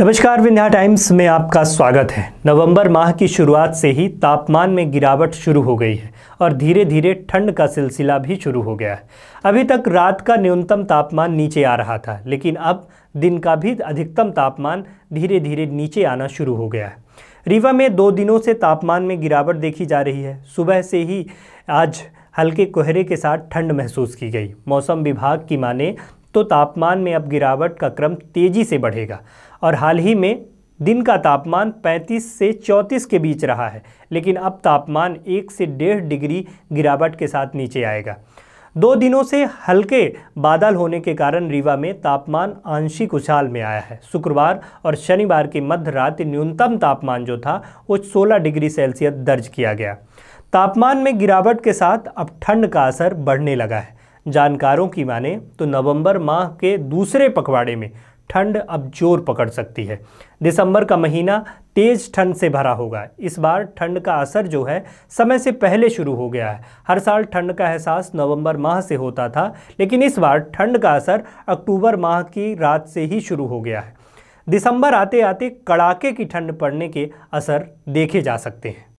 नमस्कार, विंध्या टाइम्स में आपका स्वागत है। नवंबर माह की शुरुआत से ही तापमान में गिरावट शुरू हो गई है और धीरे धीरे ठंड का सिलसिला भी शुरू हो गया है। अभी तक रात का न्यूनतम तापमान नीचे आ रहा था, लेकिन अब दिन का भी अधिकतम तापमान धीरे धीरे नीचे आना शुरू हो गया है। रीवा में 2 दिनों से तापमान में गिरावट देखी जा रही है। सुबह से ही आज हल्के कोहरे के साथ ठंड महसूस की गई। मौसम विभाग की माने तो तापमान में अब गिरावट का क्रम तेज़ी से बढ़ेगा और हाल ही में दिन का तापमान 35 से 34 के बीच रहा है, लेकिन अब तापमान 1 से 1.5 डिग्री गिरावट के साथ नीचे आएगा। 2 दिनों से हल्के बादल होने के कारण रीवा में तापमान आंशिक उछाल में आया है। शुक्रवार और शनिवार की मध्य रात न्यूनतम तापमान जो था वो 16 डिग्री सेल्सियस दर्ज किया गया। तापमान में गिरावट के साथ अब ठंड का असर बढ़ने लगा है। जानकारों की माने तो नवंबर माह के दूसरे पखवाड़े में ठंड अब जोर पकड़ सकती है। दिसंबर का महीना तेज़ ठंड से भरा होगा। इस बार ठंड का असर जो है समय से पहले शुरू हो गया है। हर साल ठंड का एहसास नवंबर माह से होता था, लेकिन इस बार ठंड का असर अक्टूबर माह की रात से ही शुरू हो गया है। दिसंबर आते आते कड़ाके की ठंड पड़ने के असर देखे जा सकते हैं।